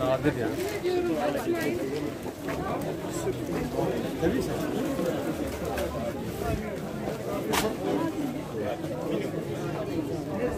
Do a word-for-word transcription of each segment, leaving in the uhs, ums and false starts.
Nadir ya. Tabii sen.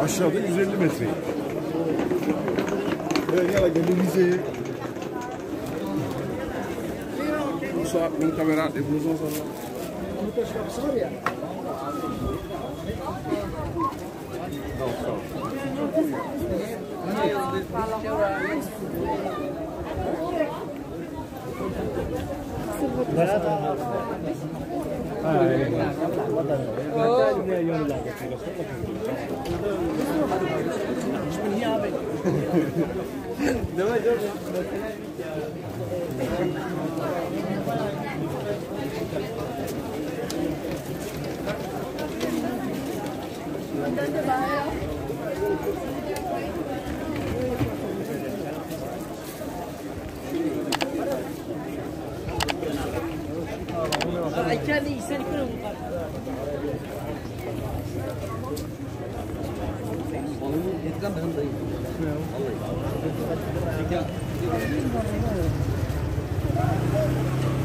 Aşağıda yüz elli metreyi. Böyle yala gelin müzeyi. Bu saat bunu kamera atlayıp uzun sonra. Kurtaş kapısı var ya. I can't eat, send it to